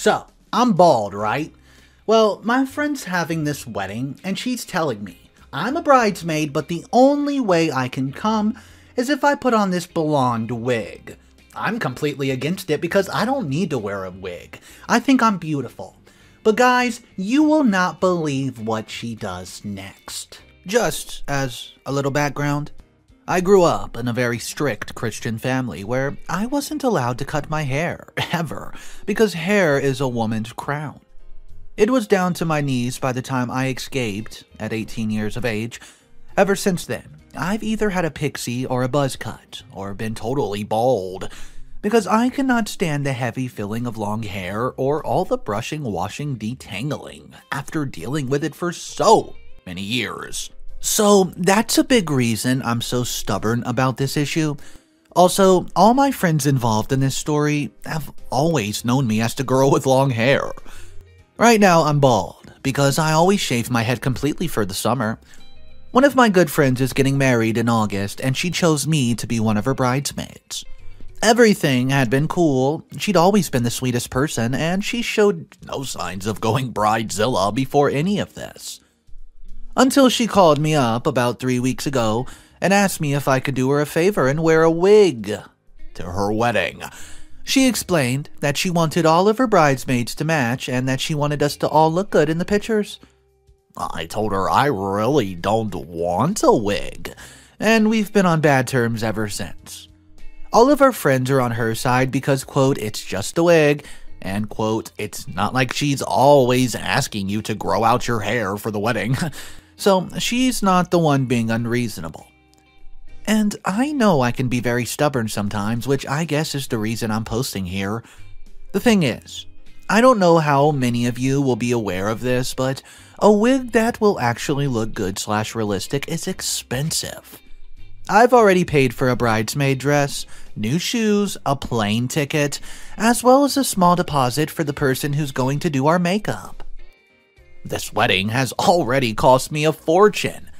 So, I'm bald, right? Well, my friend's having this wedding, and she's telling me, I'm a bridesmaid, but the only way I can come is if I put on this blonde wig. I'm completely against it because I don't need to wear a wig. I think I'm beautiful. But guys, you will not believe what she does next. Just as a little background, I grew up in a very strict Christian family where I wasn't allowed to cut my hair, ever, because hair is a woman's crown. It was down to my knees by the time I escaped at 18 years of age. Ever since then, I've either had a pixie or a buzz cut, or been totally bald, because I cannot stand the heavy filling of long hair or all the brushing, washing, detangling after dealing with it for so many years. So that's a big reason I'm so stubborn about this issue. Also, all my friends involved in this story have always known me as the girl with long hair. Right now I'm bald because I always shave my head completely for the summer. One of my good friends is getting married in August and she chose me to be one of her bridesmaids. Everything had been cool, she'd always been the sweetest person, and she showed no signs of going bridezilla before any of this. Until she called me up about 3 weeks ago and asked me if I could do her a favor and wear a wig to her wedding. She explained that she wanted all of her bridesmaids to match and that she wanted us to all look good in the pictures. I told her I really don't want a wig, and we've been on bad terms ever since. All of our friends are on her side because, quote, it's just a wig, and, quote, it's not like she's always asking you to grow out your hair for the wedding. So she's not the one being unreasonable. And I know I can be very stubborn sometimes, which I guess is the reason I'm posting here. The thing is, I don't know how many of you will be aware of this, but a wig that will actually look good / realistic is expensive. I've already paid for a bridesmaid dress, new shoes, a plane ticket, as well as a small deposit for the person who's going to do our makeup. This wedding has already cost me a fortune.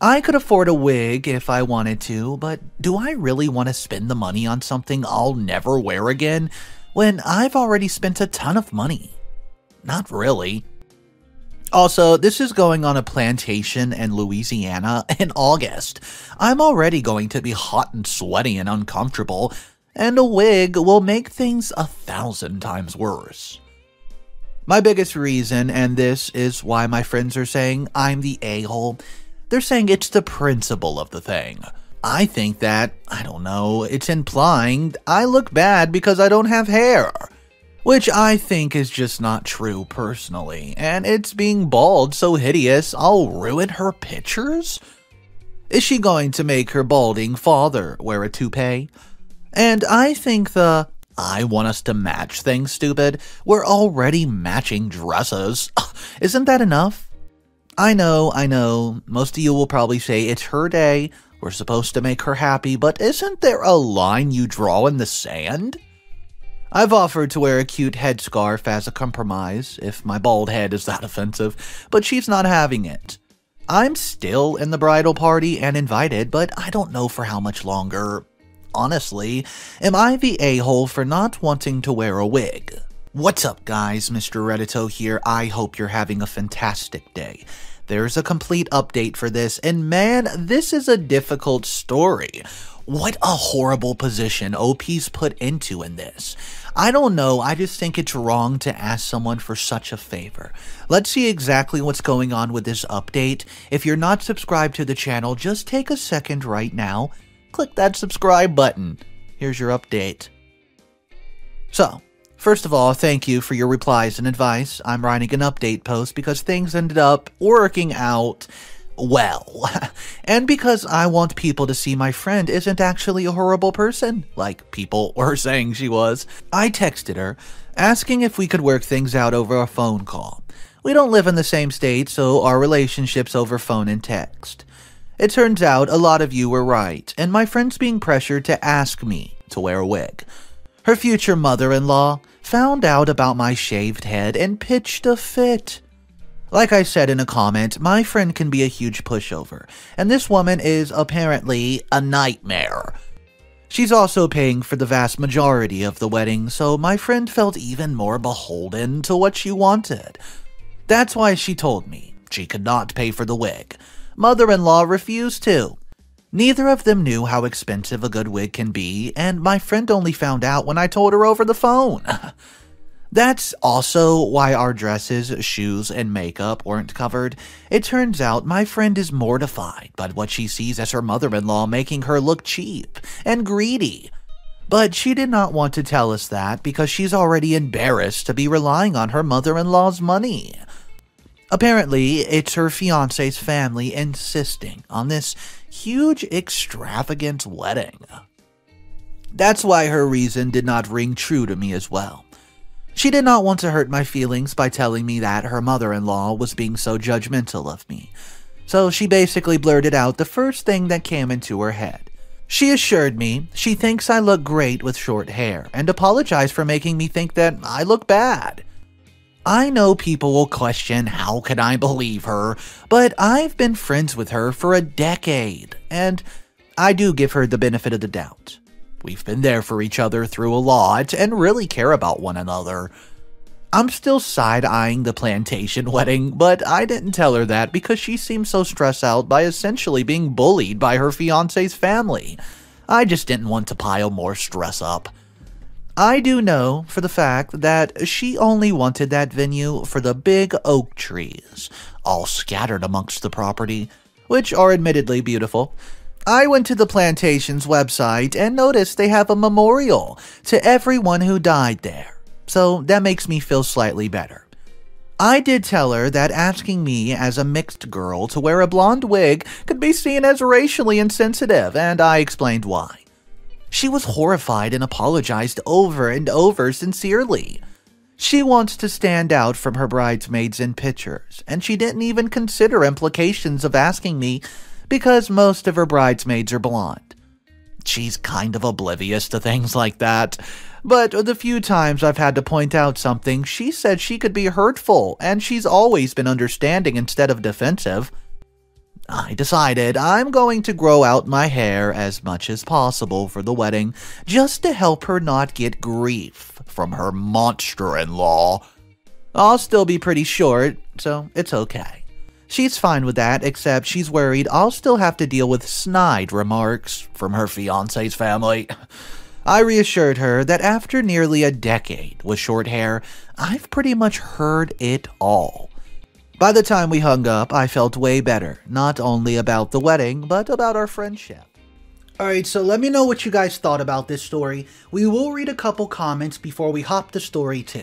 I could afford a wig if I wanted to, but do I really want to spend the money on something I'll never wear again when I've already spent a ton of money? Not really. Also, this is going on a plantation in Louisiana in August. I'm already going to be hot and sweaty and uncomfortable, and a wig will make things 1,000 times worse. My biggest reason, and this is why my friends are saying I'm the a-hole, they're saying it's the principle of the thing. I think that, I don't know, it's implying I look bad because I don't have hair. Which I think is just not true personally, and it's being bald so hideous I'll ruin her pictures? Is she going to make her balding father wear a toupee? And I think the I want us to match thing stupid, we're already matching dresses, isn't that enough? I know, most of you will probably say it's her day, we're supposed to make her happy, but isn't there a line you draw in the sand? I've offered to wear a cute headscarf as a compromise, if my bald head is that offensive, but she's not having it. I'm still in the bridal party and invited, but I don't know for how much longer. Honestly, am I the a-hole for not wanting to wear a wig? What's up guys, Mr. Reddito here, I hope you're having a fantastic day. There's a complete update for this, and man, this is a difficult story. What a horrible position OP's put into in this. I don't know, I just think it's wrong to ask someone for such a favor. Let's see exactly what's going on with this update. If you're not subscribed to the channel, just take a second right now, click that subscribe button. Here's your update. So, first of all, thank you for your replies and advice. I'm writing an update post because things ended up working out well. And because I want people to see my friend isn't actually a horrible person, like people were saying she was. I texted her, asking if we could work things out over a phone call. We don't live in the same state, so our relationship's over phone and text. It turns out a lot of you were right, and my friend's being pressured to ask me to wear a wig. Her future mother-in-law found out about my shaved head and pitched a fit. Like I said in a comment, my friend can be a huge pushover, and this woman is apparently a nightmare. She's also paying for the vast majority of the wedding, so my friend felt even more beholden to what she wanted. That's why she told me she could not pay for the wig. Mother-in-law refused to. Neither of them knew how expensive a good wig can be, and my friend only found out when I told her over the phone. That's also why our dresses, shoes, and makeup weren't covered. It turns out my friend is mortified by what she sees as her mother-in-law making her look cheap and greedy. But she did not want to tell us that because she's already embarrassed to be relying on her mother-in-law's money. Apparently, it's her fiancé's family insisting on this huge, extravagant wedding. That's why her reason did not ring true to me as well. She did not want to hurt my feelings by telling me that her mother-in-law was being so judgmental of me. So she basically blurted out the first thing that came into her head. She assured me she thinks I look great with short hair and apologized for making me think that I look bad. I know people will question how can I believe her, but I've been friends with her for a decade, and I do give her the benefit of the doubt. We've been there for each other through a lot and really care about one another. I'm still side-eyeing the plantation wedding, but I didn't tell her that because she seemed so stressed out by essentially being bullied by her fiancé's family. I just didn't want to pile more stress up. I do know for the fact that she only wanted that venue for the big oak trees, all scattered amongst the property, which are admittedly beautiful. I went to the plantation's website and noticed they have a memorial to everyone who died there, so that makes me feel slightly better. I did tell her that asking me as a mixed girl to wear a blonde wig could be seen as racially insensitive, and I explained why. She was horrified and apologized over and over sincerely. She wants to stand out from her bridesmaids in pictures, and she didn't even consider implications of asking me because most of her bridesmaids are blonde. She's kind of oblivious to things like that, but the few times I've had to point out something, she said she could be hurtful, and she's always been understanding instead of defensive. I decided I'm going to grow out my hair as much as possible for the wedding just to help her not get grief from her monster-in-law. I'll still be pretty short, so it's okay. She's fine with that, except she's worried I'll still have to deal with snide remarks from her fiancé's family. I reassured her that after nearly a decade with short hair, I've pretty much heard it all. By the time we hung up, I felt way better, not only about the wedding, but about our friendship. Alright, so let me know what you guys thought about this story. We will read a couple comments before we hop to story 2.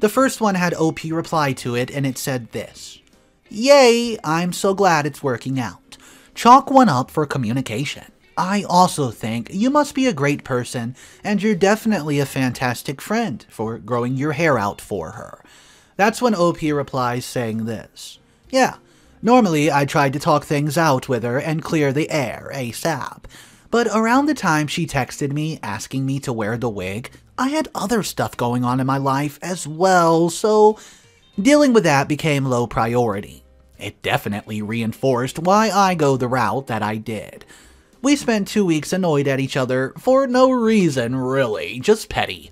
The first one had OP reply to it, and it said this. Yay, I'm so glad it's working out. Chalk one up for communication. I also think you must be a great person, and you're definitely a fantastic friend for growing your hair out for her. That's when OP replies saying this. Yeah, normally I tried to talk things out with her and clear the air ASAP, but around the time she texted me asking me to wear the wig, I had other stuff going on in my life as well, so dealing with that became low priority. It definitely reinforced why I go the route that I did. We spent 2 weeks annoyed at each other for no reason really, just petty.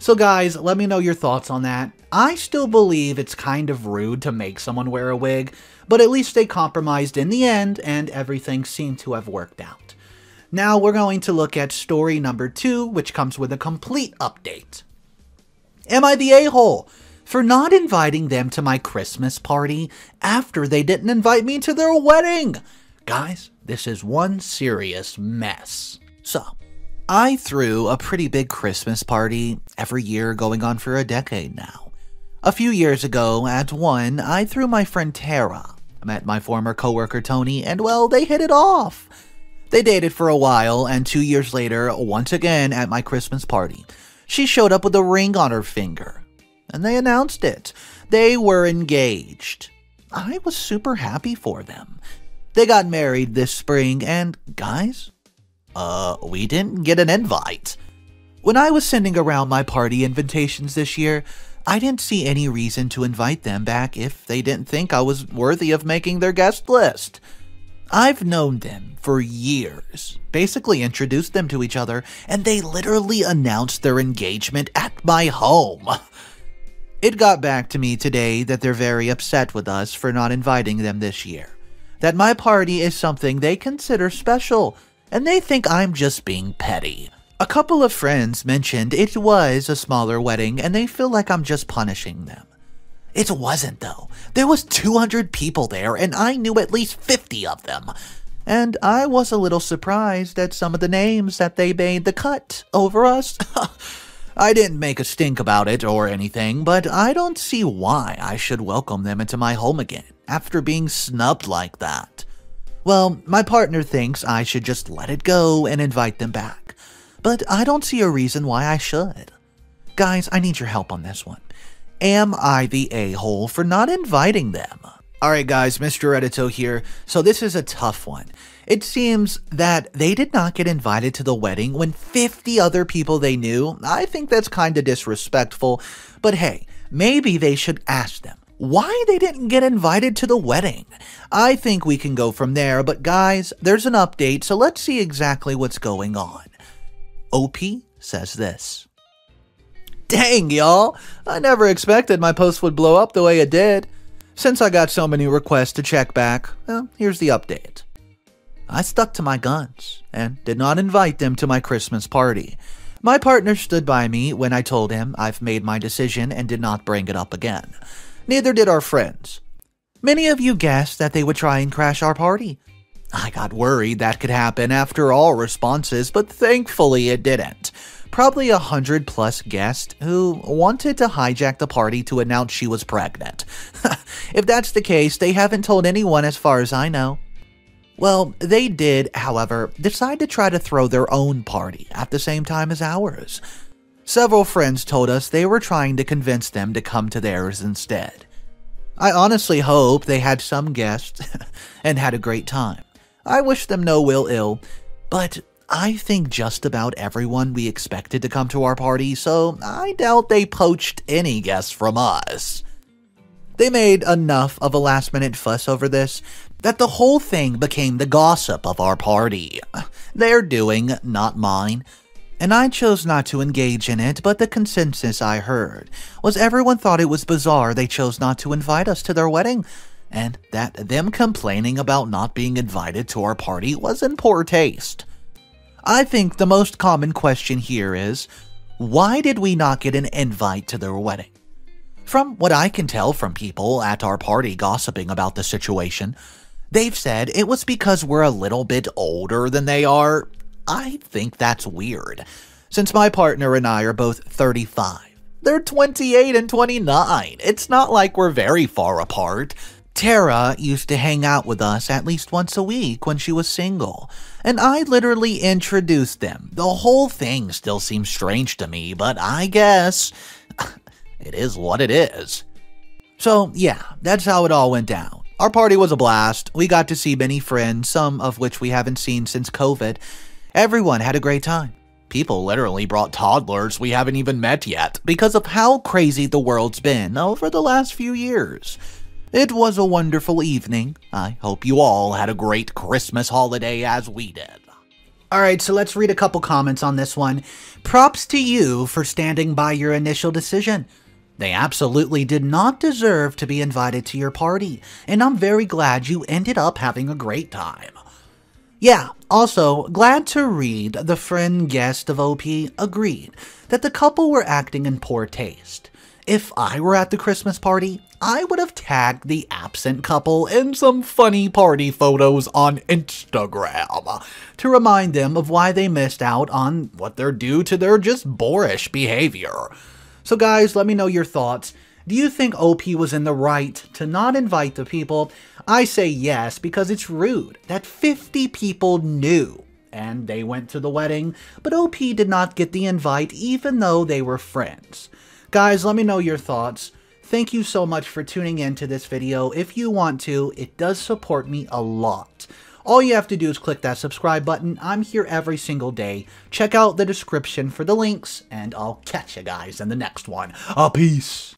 So guys, let me know your thoughts on that. I still believe it's kind of rude to make someone wear a wig, but at least they compromised in the end and everything seemed to have worked out. Now we're going to look at story number 2, which comes with a complete update. Am I the a-hole for not inviting them to my Christmas party after they didn't invite me to their wedding? Guys, this is one serious mess. So, I threw a pretty big Christmas party every year going on for a decade now. A few years ago, at one, I threw my friend Tara. I met my former coworker Tony, and well, they hit it off. They dated for a while, and 2 years later, once again at my Christmas party, she showed up with a ring on her finger, and they announced it. They were engaged. I was super happy for them. They got married this spring, and guys, we didn't get an invite. When I was sending around my party invitations this year, I didn't see any reason to invite them back if they didn't think I was worthy of making their guest list. I've known them for years, basically introduced them to each other, and they literally announced their engagement at my home. It got back to me today that they're very upset with us for not inviting them this year, that my party is something they consider special, and they think I'm just being petty. A couple of friends mentioned it was a smaller wedding and they feel like I'm just punishing them. It wasn't though. There was 200 people there and I knew at least 50 of them. And I was a little surprised at some of the names that they made the cut over us. I didn't make a stink about it or anything, but I don't see why I should welcome them into my home again after being snubbed like that. Well, my partner thinks I should just let it go and invite them back. But I don't see a reason why I should. Guys, I need your help on this one. Am I the a-hole for not inviting them? Alright guys, Mr. Reddito here. So this is a tough one. It seems that they did not get invited to the wedding when 50 other people they knew. I think that's kinda disrespectful. But hey, maybe they should ask them why they didn't get invited to the wedding. I think we can go from there, but guys, there's an update, so let's see exactly what's going on. OP says this. Dang, y'all. I never expected my post would blow up the way it did. Since I got so many requests to check back, well, here's the update. I stuck to my guns and did not invite them to my Christmas party. My partner stood by me when I told him I've made my decision and did not bring it up again. Neither did our friends. Many of you guessed that they would try and crash our party. I got worried that could happen after all responses, but thankfully it didn't. Probably 100+ guests who wanted to hijack the party to announce she was pregnant. If that's the case, they haven't told anyone as far as I know. Well, they did, however, decide to try to throw their own party at the same time as ours. Several friends told us they were trying to convince them to come to theirs instead. I honestly hope they had some guests and had a great time. I wish them no ill, but I think just about everyone we expected to come to our party, so I doubt they poached any guests from us. They made enough of a last-minute fuss over this that the whole thing became the gossip of our party. Their doing, not mine. And I chose not to engage in it, but the consensus I heard was everyone thought it was bizarre they chose not to invite us to their wedding, and that them complaining about not being invited to our party was in poor taste. I think the most common question here is, why did we not get an invite to their wedding? From what I can tell from people at our party gossiping about the situation, they've said it was because we're a little bit older than they are. I think that's weird, since my partner and I are both 35. They're 28 and 29. It's not like we're very far apart. Tara used to hang out with us at least once a week when she was single, and I literally introduced them. The whole thing still seems strange to me, but I guess it is what it is. So yeah, that's how it all went down. Our party was a blast. We got to see many friends, some of which we haven't seen since COVID. Everyone had a great time. People literally brought toddlers we haven't even met yet because of how crazy the world's been over the last few years. It was a wonderful evening. I hope you all had a great Christmas holiday as we did. Alright, so let's read a couple comments on this one. Props to you for standing by your initial decision. They absolutely did not deserve to be invited to your party, and I'm very glad you ended up having a great time. Yeah, also, glad to read the friend guest of OP agreed that the couple were acting in poor taste. If I were at the Christmas party, I would have tagged the absent couple in some funny party photos on Instagram to remind them of why they missed out on what they're due to their just boorish behavior. So guys, let me know your thoughts. Do you think OP was in the right to not invite the people? I say yes, because it's rude that 50 people knew and they went to the wedding, but OP did not get the invite even though they were friends. Guys, let me know your thoughts. Thank you so much for tuning in to this video. If you want to, it does support me a lot. All you have to do is click that subscribe button. I'm here every single day. Check out the description for the links, and I'll catch you guys in the next one. Peace.